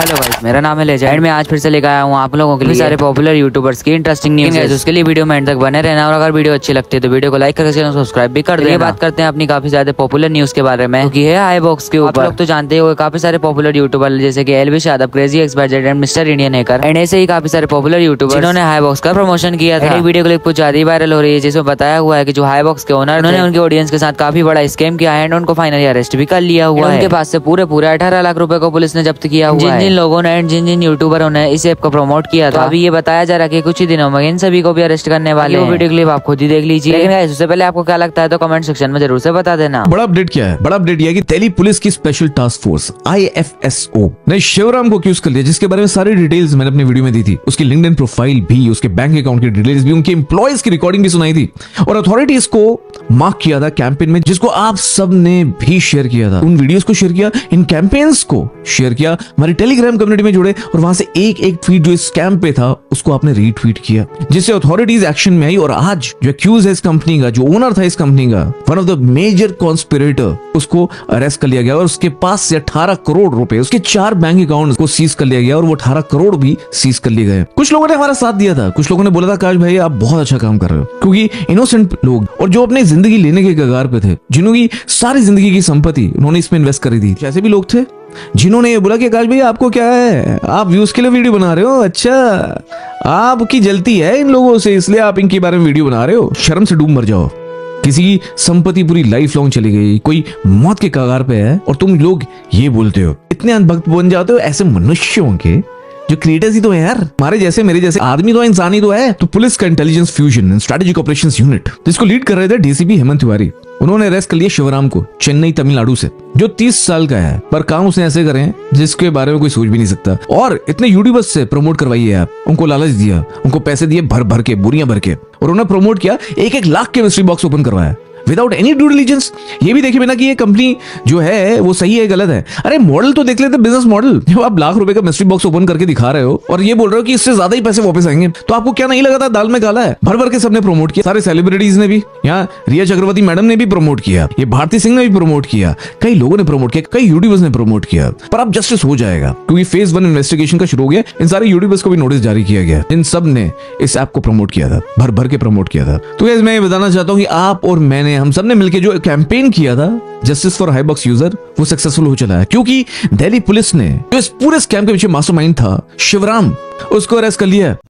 Hello guys, मेरा नाम है लेजेंड। मैं आज फिर से लेकर आया हूँ आप लोगों के लिए सारे पॉपुलर यूट्यूबर्स की इंटरेस्टिंग न्यूज़। उसके लिए वीडियो में एंड तक बने रहना और अगर वीडियो अच्छी लगती है तो वीडियो को लाइक करके चैनल सब्सक्राइब भी कर देना। बात करते हैं अपनी काफी ज्यादा पॉपुलर न्यूज के बारे में, क्योंकि है HiBox के ऊपर। आप लोग तो जानते हो काफी सारे पॉपुलर यूट्यूबर जैसे कि Elvish Yadav, CrazyExpay and mister Indian hacker and ऐसे ही काफी सारे पॉपुलर यूट्यूबर जिन्होंने HiBox का प्रमोशन किया था। वीडियो क्लिप कुछ ज्यादा वायरल हो रही है जिसमें बताया हुआ है कि जो HiBox के ओनर उन्होंने उनके ऑडियंस के साथ काफी बड़ा स्कैम किया है एंड उनको फाइनली अरेस्ट भी कर लिया हुआ है। उनके पास से पूरे 18 लाख रुपए को पुलिस ने जब्त किया हुआ है। जिन लोगों ने एंड जिन यूट्यूबरों ने इस ऐप को प्रमोट किया था, अभी ये बताया जा रहा है कि कुछ ही दिनों में इन सभी को भी अरेस्ट करने वाले हैं। वीडियो क्लिप आप खुद ही देख लीजिए, लेकिन इससे पहले आपको क्या लगता है तो कमेंट सेक्शन में जरूर से बता देना। बड़ा अपडेट क्या है? बड़ा अपडेट यह कि दिल्ली पुलिस की स्पेशल टास्क फोर्स IFSO ने शिवराम को अक्यूज कर लिया, जिसके बारे में सारी डिटेल्स मैंने अपनी वीडियो में दी थी। उसकी लिंक्डइन प्रोफाइल भी, उसके बैंक अकाउंट की डिटेल्स भी, उनके एम्प्लॉइज की रिकॉर्डिंग भी सुनाई थी और अथॉरिटीज को मार्क किया था कैंपेन में, जिसको आप सब ने भी शेयर किया था। उन वीडियोस को शेयर किया, इन कैंपेन्स को शेयर किया, हमारी टेलीग्राम कम्युनिटी में जुड़े और वहां से एक ट्वीट जो इस स्कैम पे था उसको आपने रीट्वीट किया, जिससे अथॉरिटीज एक्शन में आई। और आज जो एक्यूज है इस कंपनी का, जो ओनर था इस कंपनी का, one of the major conspirator, उसको अरेस्ट कर लिया गया और उसके पास से 18 करोड़ रुपए, उसके 4 बैंक अकाउंट को सीज कर लिया गया और वो 18 करोड़ भी सीज कर लिए गए। कुछ लोगों ने हमारा साथ दिया था, कुछ लोगों ने बोला था काश भाई आप बहुत अच्छा काम कर रहे हो, क्योंकि इनोसेंट लोग और जो अपनी जिंदगी लेने के कगार पे थे, जिन्होंने सारी जिंदगी की संपत्ति उन्होंने इसमें इन्वेस्ट करी थी, ऐसे भी लोग थे जिन्होंने ये बोला कि आकाश भाई आपको क्या है, आप व्यूज के लिए वीडियो बना रहे हो, अच्छा आपकी जलती है इन लोगों से इसलिए आप इनके बारे में वीडियो बना रहे हो। शर्म से डूब मर जाओ। किसी की संपत्ति पूरी लाइफ लॉन्ग चली गई, कोई मौत के कगार पे है और तुम लोग ये बोलते हो। इतने अनभक्त बन जाते हो ऐसे मनुष्यों के, जो क्रिएटर्स ही तो है यार, हमारे जैसे मेरे जैसे आदमी तो इंसान ही तो है। तो पुलिस का intelligence fusion and strategic operations unit जिसको लीड कर रहे थे डीसीपी हेमंत तिवारी, उन्होंने अरेस्ट कर लिया शिवराम को चेन्नई तमिलनाडु से, जो 30 साल का है, पर काम उसने ऐसे करे जिसके बारे में कोई सोच भी नहीं सकता। और इतने यूट्यूबर्स से प्रमोट करवाई है आप, उनको लालच दिया, उनको पैसे दिए भर के, बोरियां भर के, और उन्होंने प्रमोट किया। 1-1 लाख के मिस्ट्री बॉक्स ओपन करवाया विदाउट एनी ड्यू डिलीजेंस, ये भी देखे बिना कि ये कंपनी जो है वो सही है गलत है। अरे मॉडल तो देख लेते, बिजनेस मॉडल। जब आप लाख रुपए का मिस्ट्री बॉक्स ओपन करके दिखा रहे हो और ये बोल रहे हो कि इससे ज्यादा ही पैसे वापस आएंगे, तो आपको क्या नहीं लगा था दाल में काला है? भर के सबने प्रमोट किया, सारे सेलिब्रिटीज ने भी, यहाँ रिया चक्रवर्ती मैडम ने भी प्रमोट किया, ये भारती सिंह ने भी प्रमोट किया, कई लोगों ने प्रमोट किया, कई यूट्यूबर्स ने प्रमोट किया। पर अब जस्टिस हो जाएगा क्योंकि फेज 1 इन्वेस्टिगेशन का शुरू हो गया। इन सारे यूट्यूबर्स को भी नोटिस जारी किया गया, इन सब ने इस ऐप को प्रमोट किया था, भर के प्रमोट किया था। तो गाइस मैं ये बताना चाहता हूँ कि आप और मैंने, हम सबने मिलकर जो कैंपेन किया था जस्टिस फॉर HiBox यूजर, वो सक्सेसफुल हो चला है, क्योंकि दिल्ली पुलिस ने जो इस पूरे स्कैम के पीछे मास्टरमाइंड था शिवराम, उसको अरेस्ट कर लिया है।